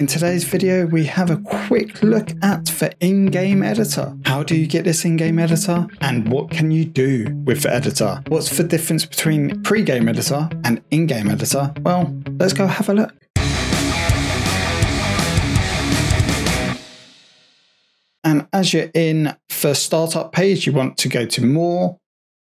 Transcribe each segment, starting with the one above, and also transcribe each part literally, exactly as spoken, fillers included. In today's video, we have a quick look at the in-game editor. How do you get this in-game editor? And what can you do with the editor? What's the difference between pre-game editor and in-game editor? Well, let's go have a look. And as you're in the startup page, you want to go to more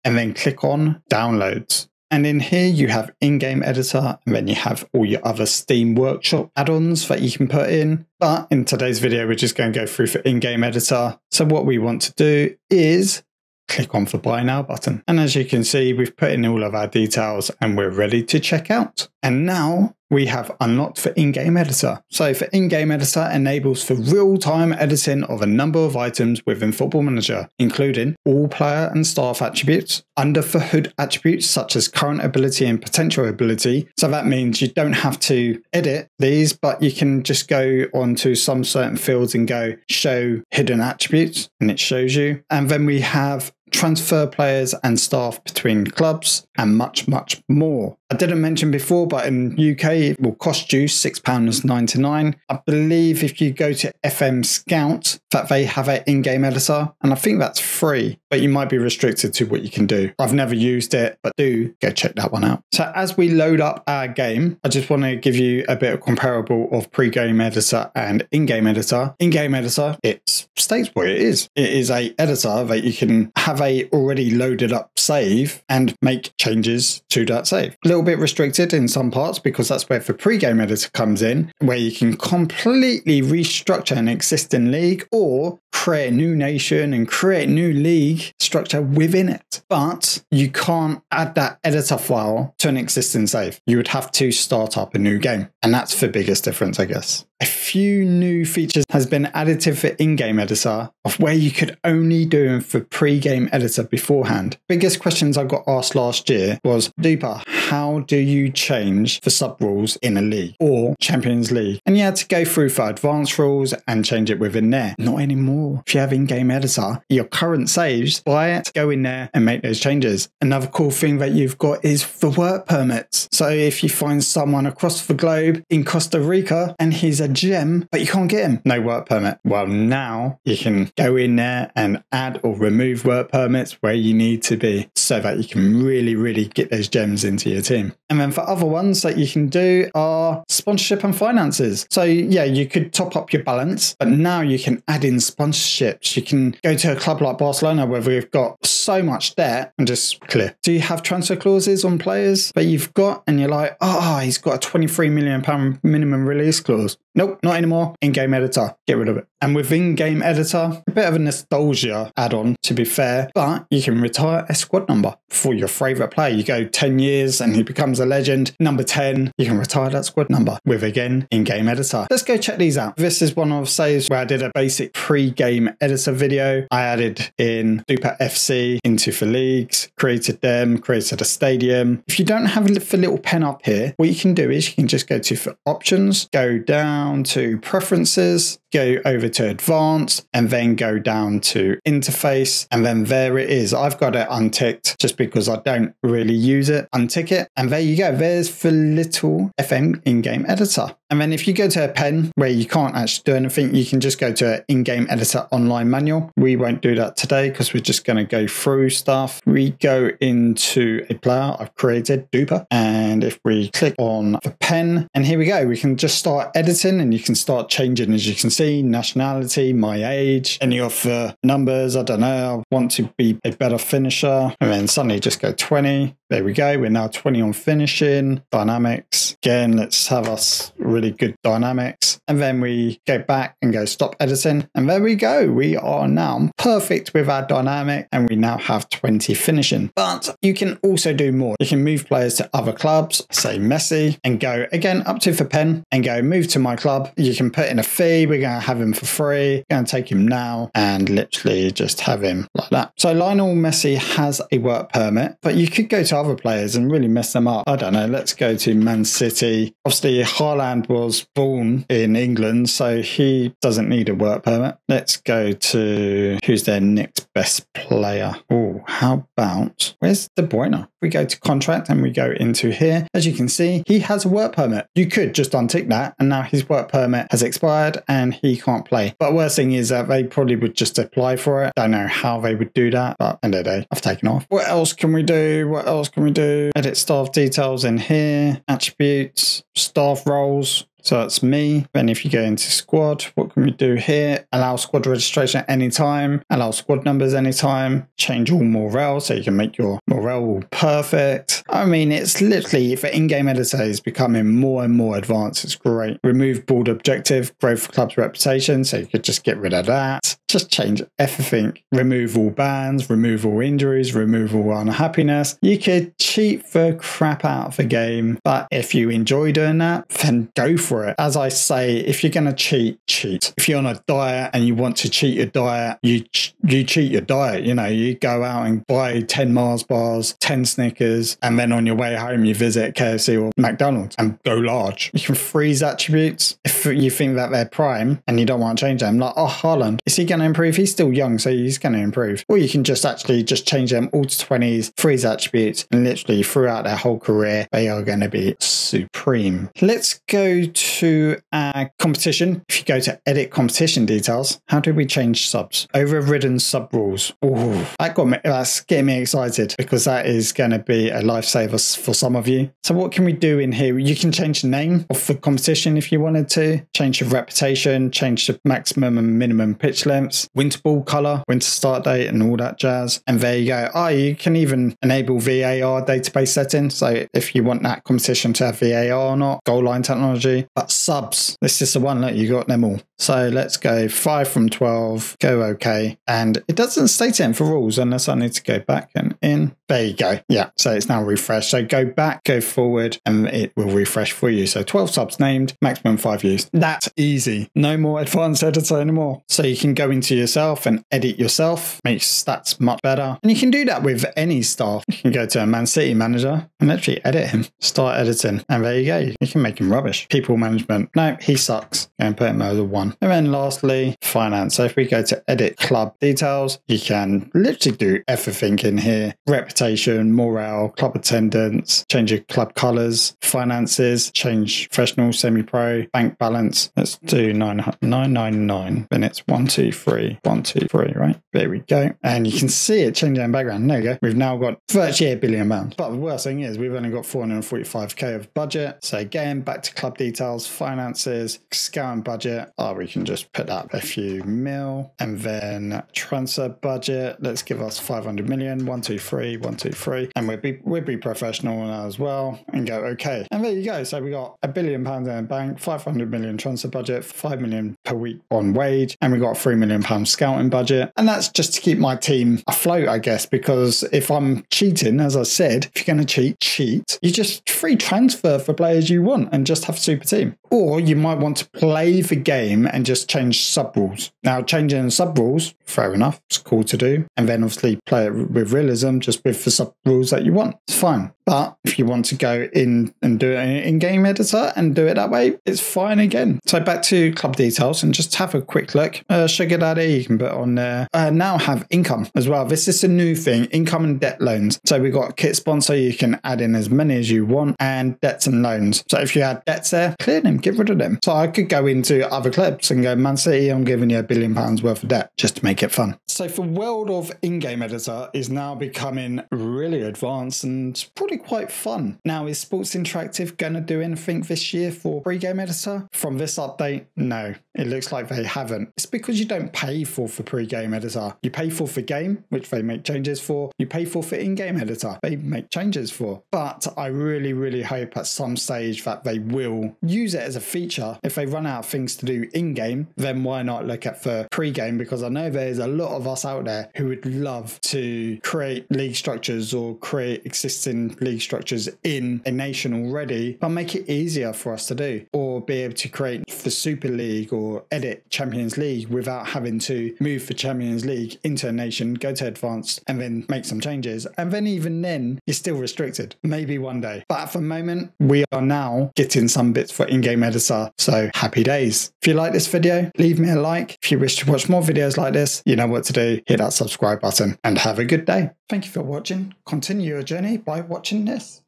and then click on downloads. And in here you have in-game editor, and then you have all your other Steam Workshop add-ons that you can put in. But in today's video, we're just going to go through for in-game editor. So what we want to do is click on the buy now button. And as you can see, we've put in all of our details and we're ready to check out. And now we have unlocked the in-game editor. So the in-game editor enables for real-time editing of a number of items within Football Manager, including all player and staff attributes, under the hood attributes such as current ability and potential ability. So that means you don't have to edit these, but you can just go onto some certain fields and go show hidden attributes, and it shows you. And then we have transfer players and staff between clubs, and much, much more. I didn't mention before, but in U K, it will cost you six pounds ninety-nine. I believe if you go to F M Scout, that they have an in-game editor, and I think that's free, but you might be restricted to what you can do. I've never used it, but do go check that one out. So as we load up our game, I just want to give you a bit of comparable of pre-game editor and in-game editor. In-game editor, it states what it is. It is a editor that you can have a already loaded up save and make changes to that save. A little bit restricted in some parts because that's where the pre-game editor comes in, where you can completely restructure an existing league or create a new nation and create new league structure within it. But you can't add that editor file to an existing save. You would have to start up a new game, and that's the biggest difference, I guess. A few new features has been added to the in-game editor of where you could only do them for pre-game editor beforehand. Biggest questions I got asked last year was, Dupa, how do you change the sub rules in a league or Champions League? And you had to go through for advanced rules and change it within there. Not anymore. If you have in-game editor, your current saves, buy it, go in there and make those changes. Another cool thing that you've got is the work permits. So if you find someone across the globe in Costa Rica and he's a gem, but you can't get him. No work permit. Well, now you can go in there and add or remove work permits where you need to be so that you can really, really get those gems into your team. And then for other ones that you can do are sponsorship and finances. So yeah, you could top up your balance, but now you can add in sponsorships. You can go to a club like Barcelona where we've got so much debt and just clear. Do you have transfer clauses on players that you've got and you're like, oh, he's got a twenty-three million pound minimum release clause? Nope, not anymore. In-game editor, get rid of it. And with in-game editor, a bit of a nostalgia add-on to be fair, but you can retire a squad number for your favourite player. You go ten years and he becomes a legend. Number ten, you can retire that squad number with, again, in-game editor. Let's go check these out. This is one of saves where I did a basic pre-game editor video. I added in Super F C into the leagues, created them, created a stadium. If you don't have the little pen up here, what you can do is you can just go to for options, go down to preferences, go over to advanced, and then go down to interface, and then there it is. I've got it unticked just because I don't really use it. Untick it, and there you go. There's the little F M in-game editor. And then if you go to a pen where you can't actually do anything, you can just go to an in-game editor online manual. We won't do that today because we're just going to go through stuff. We go into a player I've created, Duper, and if we click on the pen, and here we go, we can just start editing. And you can start changing, as you can see, nationality, my age, any of the numbers. I don't know, I want to be a better finisher, and then suddenly just go twenty. There we go, we're now twenty on finishing. Dynamics, again, let's have us really good dynamics. And then we go back and go stop editing, and there we go, we are now perfect with our dynamic, and we now have twenty finishing. But you can also do more. You can move players to other clubs, say Messi, and go again up to the pen and go move to my club. You can put in a fee. We're going to have him for free. We're going to take him now and literally just have him like that. So Lionel Messi has a work permit, but you could go to other players and really mess them up. I don't know. Let's go to Man City. Obviously, Haaland was born in England, so he doesn't need a work permit. Let's go to who's their next best player. Oh, how about, where's De Bruyne? We go to contract and we go into here. As you can see, he has a work permit. You could just untick that and now his work permit has expired and he can't play. But worst thing is that they probably would just apply for it. Don't know how they would do that, but end of the day, I've taken off. What else can we do? What else can we do? Edit staff details in here, attributes, staff roles. So that's me. Then if you go into squad, what can we do here? Allow squad registration at any time. Allow squad numbers anytime. Change all morale so you can make your morale all perfect. I mean, it's literally, for in-game editor is becoming more and more advanced. It's great. Remove board objective, growth for club's reputation. So you could just get rid of that. Just change everything. Remove all bans, remove all injuries, remove all unhappiness. You could cheat the crap out of the game. But if you enjoy doing that, then go for it. For it. As I say, if you're going to cheat, cheat. If you're on a diet and you want to cheat your diet, you ch you cheat your diet. You know, you go out and buy ten Mars bars, ten Snickers, and then on your way home, you visit K F C or McDonald's and go large. You can freeze attributes if you think that they're prime and you don't want to change them. Like, oh, Haaland, is he going to improve? He's still young, so he's going to improve. Or you can just actually just change them all to twenties, freeze attributes, and literally throughout their whole career, they are going to be supreme. Let's go to to our competition. If you go to edit competition details, how do we change subs? Overridden sub rules. Oh, that got me, that's getting me excited because that is going to be a lifesaver for some of you. So what can we do in here? You can change the name of the competition if you wanted to, change the reputation, change the maximum and minimum pitch lengths, winter ball color, winter start date and all that jazz. And there you go. Oh, you can even enable V A R database settings. So if you want that competition to have V A R or not, goal line technology. But subs, this is the one that you got them all. So let's go five from twelve, go OK. And it doesn't state it in for rules unless I need to go back and in. There you go. Yeah, so it's now refreshed. So go back, go forward, and it will refresh for you. So twelve subs named, maximum five views. That's easy. No more advanced editor anymore. So you can go into yourself and edit yourself, make stats much better. And you can do that with any staff. You can go to a Man City manager and literally edit him, start editing. And there you go. You can make him rubbish. People management. No, he sucks. Go and put him over one. And then lastly, finance. So if we go to edit club details, you can literally do everything in here. Reputation, morale, club attendance, change your club colours, finances, change professional, semi-pro, bank balance. Let's do nine nine nine nine. Then it's one two three, one two three, right? There we go. And you can see it changing in background. There you go. We've now got thirty-eight billion pounds. But the worst thing is we've only got four hundred forty-five K of budget. So again, back to club details, finances, scouting budget. Oh, we can just put up a few mil and then transfer budget. Let's give us five hundred million, one, two, three, one, two, three. And we'd be, we'd be professional now as well and go, okay. And there you go. So we got a billion pounds in the bank, five hundred million transfer budget, five million per week on wage. And we got a three million pound scouting budget. And that's just to keep my team afloat, I guess, because if I'm cheating, as I said, if you're going to cheat, cheat. You just free transfer for players you want and just have super team. Or you might want to play the game and just change sub rules. Now changing sub rules, fair enough, it's cool to do. And then obviously play it with realism, just with the sub rules that you want. It's fine. But if you want to go in and do it in game editor and do it that way, it's fine again. So back to club details and just have a quick look. Uh, Sugar Daddy, you can put on there. Uh, now have income as well. This is a new thing, income and debt loans. So we've got kit sponsor, you can add in as many as you want, and debts and loans. So if you had debts there, clear them, get rid of them. So I could go into other clubs and go, Man City, I'm giving you a billion pounds worth of debt just to make it fun. So the world of in-game editor is now becoming really advanced and probably quite fun. Now, is Sports Interactive going to do anything this year for pre-game editor? From this update, no. It looks like they haven't. It's because you don't pay for for pre-game editor. You pay for for game, which they make changes for. You pay for for in-game editor, they make changes for. But I really, really hope at some stage that they will use it as a feature. If they run out of things to do in-game, then why not look at for pre-game? Because I know there's a lot of us out there who would love to create league structures or create existing league structures in a nation already, but make it easier for us to do, or be able to create the Super League or edit Champions League without having to move the Champions League into a nation, go to advanced and then make some changes. And then even then, you're still restricted. Maybe one day. But at the moment, we are now getting some bits for in-game medals are. So happy days. If you like this video, leave me a like. If you wish to watch more videos like this, you know what to do. Hit that subscribe button and have a good day. Thank you for watching. Continue your journey by watching this.